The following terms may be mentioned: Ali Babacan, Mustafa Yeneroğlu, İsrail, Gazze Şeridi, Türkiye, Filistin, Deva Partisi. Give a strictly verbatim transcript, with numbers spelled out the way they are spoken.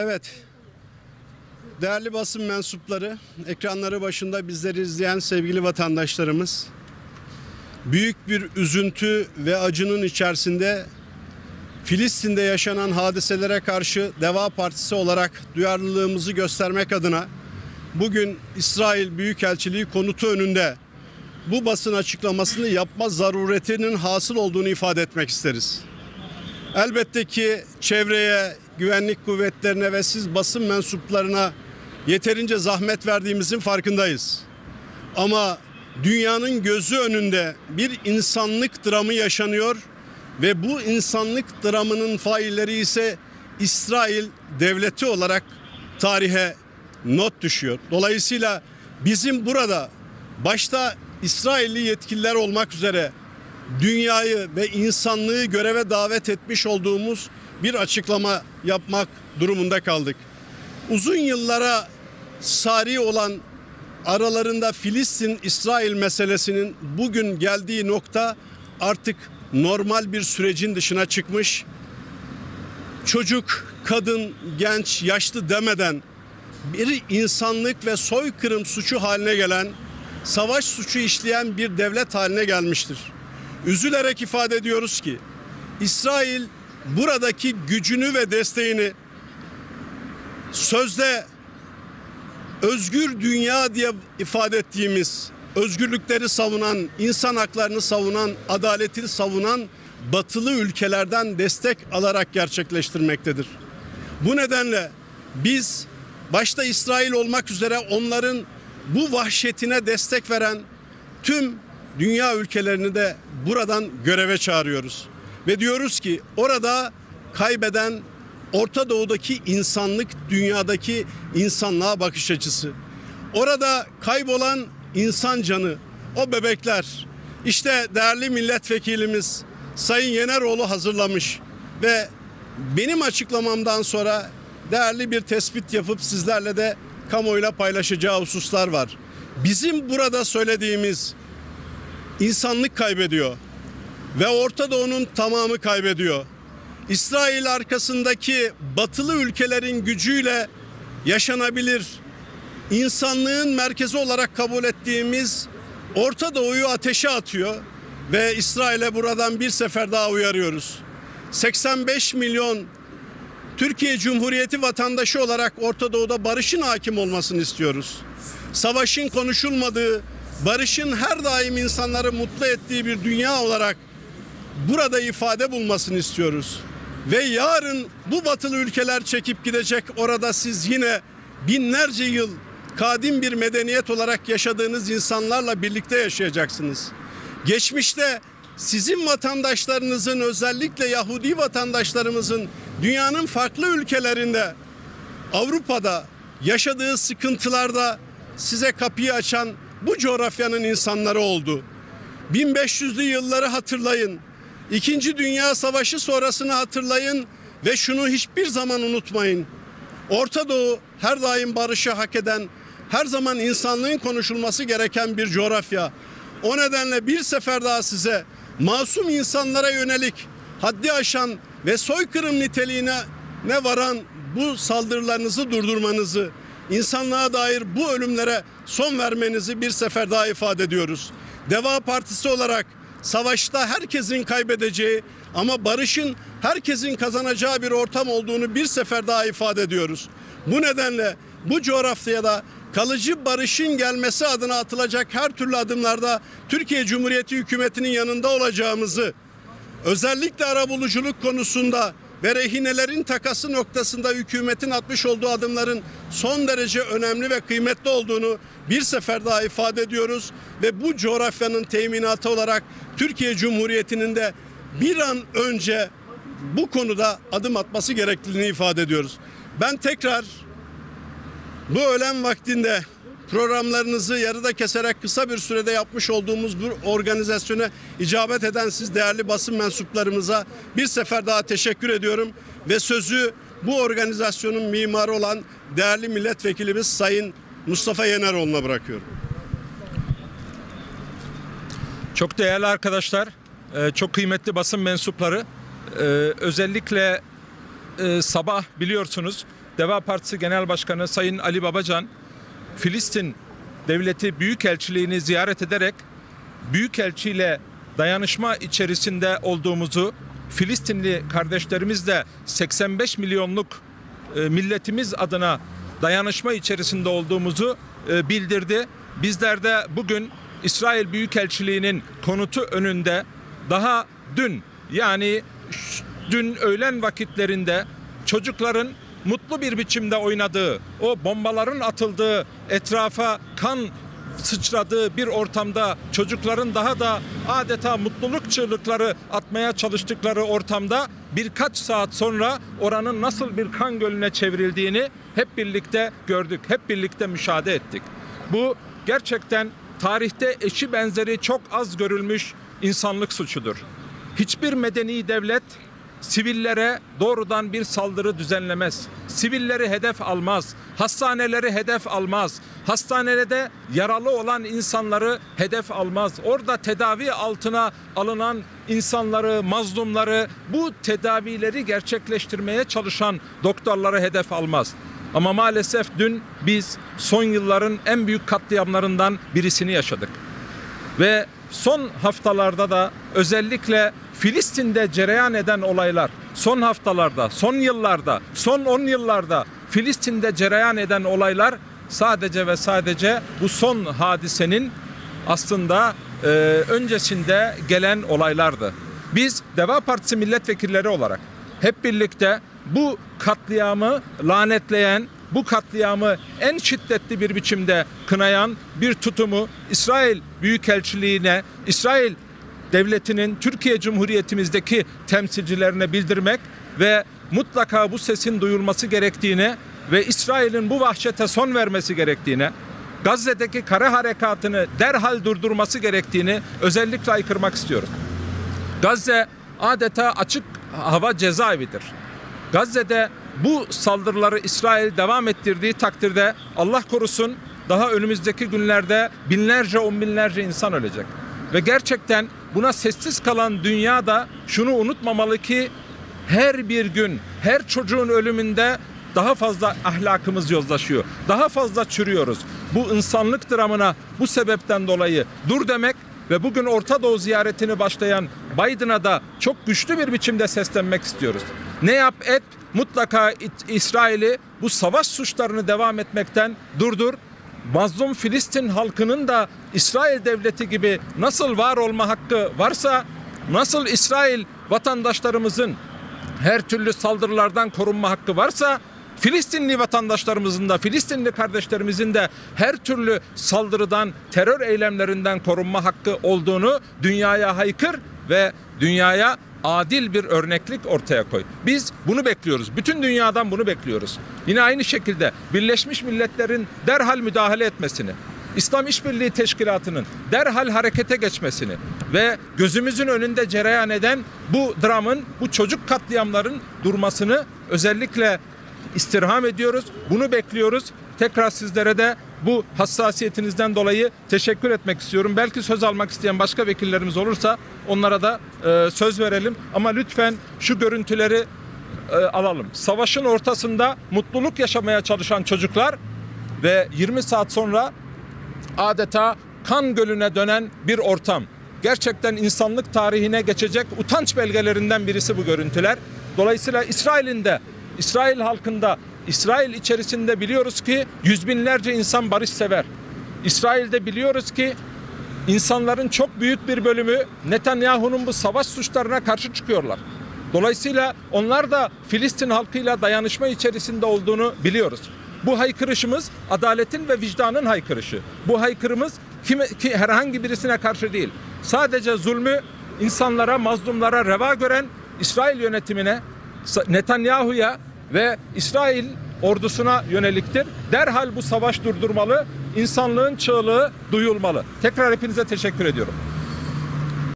Evet, değerli basın mensupları, ekranları başında bizleri izleyen sevgili vatandaşlarımız, büyük bir üzüntü ve acının içerisinde Filistin'de yaşanan hadiselere karşı Deva Partisi olarak duyarlılığımızı göstermek adına bugün İsrail Büyükelçiliği konutu önünde bu basın açıklamasını yapma zaruretinin hasıl olduğunu ifade etmek isteriz. Elbette ki çevreye, güvenlik kuvvetlerine ve siz basın mensuplarına yeterince zahmet verdiğimizin farkındayız. Ama dünyanın gözü önünde bir insanlık dramı yaşanıyor ve bu insanlık dramının failleri ise İsrail devleti olarak tarihe not düşüyor. Dolayısıyla bizim burada başta İsrailli yetkililer olmak üzere dünyayı ve insanlığı göreve davet etmiş olduğumuz bir açıklama yapmak durumunda kaldık. Uzun yıllara sari olan aralarında Filistin-İsrail meselesinin bugün geldiği nokta artık normal bir sürecin dışına çıkmış. Çocuk, kadın, genç, yaşlı demeden bir insanlık ve soykırım suçu haline gelen, savaş suçu işleyen bir devlet haline gelmiştir. Üzülerek ifade ediyoruz ki İsrail buradaki gücünü ve desteğini sözde özgür dünya diye ifade ettiğimiz, özgürlükleri savunan, insan haklarını savunan, adaleti savunan batılı ülkelerden destek alarak gerçekleştirmektedir. Bu nedenle biz başta İsrail olmak üzere onların bu vahşetine destek veren tüm dünya ülkelerini de buradan göreve çağırıyoruz. Ve diyoruz ki orada kaybeden Orta Doğu'daki insanlık dünyadaki insanlığa bakış açısı. Orada kaybolan insan canı, o bebekler. İşte değerli milletvekilimiz Sayın Yeneroğlu hazırlamış ve benim açıklamamdan sonra değerli bir tespit yapıp sizlerle de kamuoyuyla paylaşacağı hususlar var. Bizim burada söylediğimiz insanlık kaybediyor ve Orta Doğu'nun tamamı kaybediyor. İsrail arkasındaki batılı ülkelerin gücüyle yaşanabilir, insanlığın merkezi olarak kabul ettiğimiz Orta Doğu'yu ateşe atıyor ve İsrail'e buradan bir sefer daha uyarıyoruz. seksen beş milyon Türkiye Cumhuriyeti vatandaşı olarak Orta Doğu'da barışın hakim olmasını istiyoruz. Savaşın konuşulmadığı, barışın her daim insanları mutlu ettiği bir dünya olarak burada ifade bulmasını istiyoruz. Ve yarın bu batılı ülkeler çekip gidecek, orada siz yine binlerce yıl kadim bir medeniyet olarak yaşadığınız insanlarla birlikte yaşayacaksınız. Geçmişte sizin vatandaşlarınızın, özellikle Yahudi vatandaşlarımızın dünyanın farklı ülkelerinde, Avrupa'da yaşadığı sıkıntılarda size kapıyı açan bu coğrafyanın insanları oldu. bin beş yüzlü yılları hatırlayın. İkinci Dünya Savaşı sonrasını hatırlayın ve şunu hiçbir zaman unutmayın. Orta Doğu her daim barışı hak eden, her zaman insanlığın konuşulması gereken bir coğrafya. O nedenle bir sefer daha size masum insanlara yönelik haddi aşan ve soykırım niteliğine ne varan bu saldırılarınızı durdurmanızı, insanlığa dair bu ölümlere son vermenizi bir sefer daha ifade ediyoruz. Deva Partisi olarak savaşta herkesin kaybedeceği ama barışın herkesin kazanacağı bir ortam olduğunu bir sefer daha ifade ediyoruz. Bu nedenle bu coğrafyada kalıcı barışın gelmesi adına atılacak her türlü adımlarda Türkiye Cumhuriyeti hükümetinin yanında olacağımızı, özellikle arabuluculuk konusunda ve rehinelerin takası noktasında hükümetin atmış olduğu adımların son derece önemli ve kıymetli olduğunu bir sefer daha ifade ediyoruz ve bu coğrafyanın teminatı olarak Türkiye Cumhuriyeti'nin de bir an önce bu konuda adım atması gerektiğini ifade ediyoruz. Ben tekrar bu öğlen vaktinde programlarınızı yarıda keserek kısa bir sürede yapmış olduğumuz bu organizasyona icabet eden siz değerli basın mensuplarımıza bir sefer daha teşekkür ediyorum ve sözü bu organizasyonun mimarı olan değerli milletvekilimiz Sayın Mustafa Yeneroğlu'na bırakıyorum. Çok değerli arkadaşlar, çok kıymetli basın mensupları, özellikle e, sabah biliyorsunuz Deva Partisi Genel Başkanı Sayın Ali Babacan Filistin Devleti Büyükelçiliğini ziyaret ederek Büyükelçiyle dayanışma içerisinde olduğumuzu, Filistinli kardeşlerimizle seksen beş milyonluk e, milletimiz adına dayanışma içerisinde olduğumuzu e, bildirdi. Bizler de bugün İsrail Büyükelçiliği'nin konutu önünde daha dün yani dün öğlen vakitlerinde çocukların mutlu bir biçimde oynadığı, o bombaların atıldığı, etrafa kan sıçradığı bir ortamda çocukların daha da adeta mutluluk çığlıkları atmaya çalıştıkları ortamda birkaç saat sonra oranın nasıl bir kan gölüne çevrildiğini hep birlikte gördük, hep birlikte müşahede ettik. Bu gerçekten tarihte eşi benzeri çok az görülmüş insanlık suçudur. Hiçbir medeni devlet sivillere doğrudan bir saldırı düzenlemez. Sivilleri hedef almaz. Hastaneleri hedef almaz. Hastanelerde yaralı olan insanları hedef almaz. Orada tedavi altına alınan insanları, mazlumları, bu tedavileri gerçekleştirmeye çalışan doktorları hedef almaz. Ama maalesef dün biz son yılların en büyük katliamlarından birisini yaşadık. Ve son haftalarda da özellikle Filistin'de cereyan eden olaylar, son haftalarda, son yıllarda, son on yıllarda Filistin'de cereyan eden olaylar sadece ve sadece bu son hadisenin aslında e, öncesinde gelen olaylardı. Biz Deva Partisi milletvekilleri olarak hep birlikte bu katliamı lanetleyen, bu katliamı en şiddetli bir biçimde kınayan bir tutumu İsrail Büyükelçiliğine, İsrail Devletinin Türkiye Cumhuriyetimizdeki temsilcilerine bildirmek ve mutlaka bu sesin duyulması gerektiğini ve İsrail'in bu vahşete son vermesi gerektiğini, Gazze'deki kara harekatını derhal durdurması gerektiğini özellikle aykırmak istiyorum. Gazze adeta açık hava cezaevidir. Gazze'de bu saldırıları İsrail devam ettirdiği takdirde Allah korusun daha önümüzdeki günlerde binlerce on binlerce insan ölecek. Ve gerçekten buna sessiz kalan dünya da şunu unutmamalı ki her bir gün, her çocuğun ölümünde daha fazla ahlakımız yozlaşıyor. Daha fazla çürüyoruz. Bu insanlık dramına bu sebepten dolayı dur demek ve bugün Orta Doğu ziyaretini başlayan Biden'a da çok güçlü bir biçimde seslenmek istiyoruz. Ne yap et mutlaka İsrail'i bu savaş suçlarını devam etmekten durdur. Mazlum Filistin halkının da İsrail devleti gibi nasıl var olma hakkı varsa, nasıl İsrail vatandaşlarımızın her türlü saldırılardan korunma hakkı varsa, Filistinli vatandaşlarımızın da, Filistinli kardeşlerimizin de her türlü saldırıdan, terör eylemlerinden korunma hakkı olduğunu dünyaya haykır ve dünyaya adil bir örneklik ortaya koy. Biz bunu bekliyoruz. Bütün dünyadan bunu bekliyoruz. Yine aynı şekilde Birleşmiş Milletler'in derhal müdahale etmesini, İslam İşbirliği Teşkilatı'nın derhal harekete geçmesini ve gözümüzün önünde cereyan eden bu dramın, bu çocuk katliamların durmasını özellikle istirham ediyoruz. Bunu bekliyoruz. Tekrar sizlere de bu hassasiyetinizden dolayı teşekkür etmek istiyorum. Belki söz almak isteyen başka vekillerimiz olursa onlara da e, söz verelim. Ama lütfen şu görüntüleri e, alalım. Savaşın ortasında mutluluk yaşamaya çalışan çocuklar ve yirmi saat sonra adeta kan gölüne dönen bir ortam. Gerçekten insanlık tarihine geçecek utanç belgelerinden birisi bu görüntüler. Dolayısıyla İsrail'in de, İsrail halkında, İsrail içerisinde biliyoruz ki yüz binlerce insan barışsever. İsrail'de biliyoruz ki insanların çok büyük bir bölümü Netanyahu'nun bu savaş suçlarına karşı çıkıyorlar. Dolayısıyla onlar da Filistin halkıyla dayanışma içerisinde olduğunu biliyoruz. Bu haykırışımız adaletin ve vicdanın haykırışı. Bu haykırımız kime, ki herhangi birisine karşı değil. Sadece zulmü insanlara, mazlumlara reva gören İsrail yönetimine, Netanyahu'ya ve İsrail ordusuna yöneliktir. Derhal bu savaş durdurmalı, insanlığın çığlığı duyulmalı. Tekrar hepinize teşekkür ediyorum.